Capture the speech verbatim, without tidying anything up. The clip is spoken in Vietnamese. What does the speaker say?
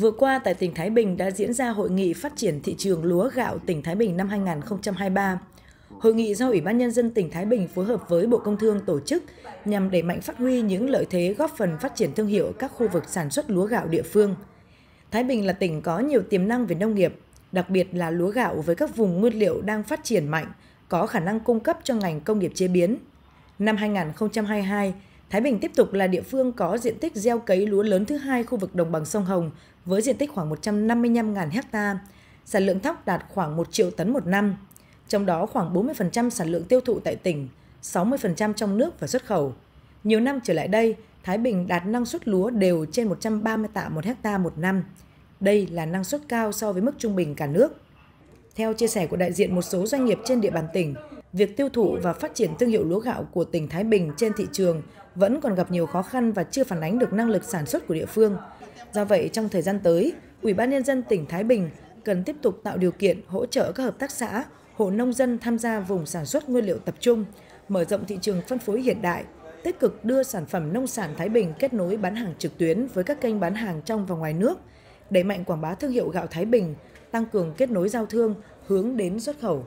Vừa qua tại tỉnh Thái Bình đã diễn ra Hội nghị phát triển thị trường lúa gạo tỉnh Thái Bình năm hai nghìn không trăm hai mươi ba. Hội nghị do Ủy ban Nhân dân tỉnh Thái Bình phối hợp với Bộ Công Thương tổ chức nhằm đẩy mạnh phát huy những lợi thế góp phần phát triển thương hiệu các khu vực sản xuất lúa gạo địa phương. Thái Bình là tỉnh có nhiều tiềm năng về nông nghiệp, đặc biệt là lúa gạo với các vùng nguyên liệu đang phát triển mạnh, có khả năng cung cấp cho ngành công nghiệp chế biến. Năm hai nghìn không trăm hai mươi hai, Thái Bình tiếp tục là địa phương có diện tích gieo cấy lúa lớn thứ hai khu vực đồng bằng sông Hồng với diện tích khoảng một trăm năm mươi lăm nghìn ha, sản lượng thóc đạt khoảng một triệu tấn một năm, trong đó khoảng bốn mươi phần trăm sản lượng tiêu thụ tại tỉnh, sáu mươi phần trăm trong nước và xuất khẩu. Nhiều năm trở lại đây, Thái Bình đạt năng suất lúa đều trên một trăm ba mươi tạ một ha một năm. Đây là năng suất cao so với mức trung bình cả nước. Theo chia sẻ của đại diện một số doanh nghiệp trên địa bàn tỉnh, việc tiêu thụ và phát triển thương hiệu lúa gạo của tỉnh Thái Bình trên thị trường vẫn còn gặp nhiều khó khăn và chưa phản ánh được năng lực sản xuất của địa phương. Do vậy, trong thời gian tới, Ủy ban Nhân dân tỉnh Thái Bình cần tiếp tục tạo điều kiện hỗ trợ các hợp tác xã, hộ nông dân tham gia vùng sản xuất nguyên liệu tập trung, mở rộng thị trường phân phối hiện đại, tích cực đưa sản phẩm nông sản Thái Bình kết nối bán hàng trực tuyến với các kênh bán hàng trong và ngoài nước, đẩy mạnh quảng bá thương hiệu gạo Thái Bình, tăng cường kết nối giao thương hướng đến xuất khẩu.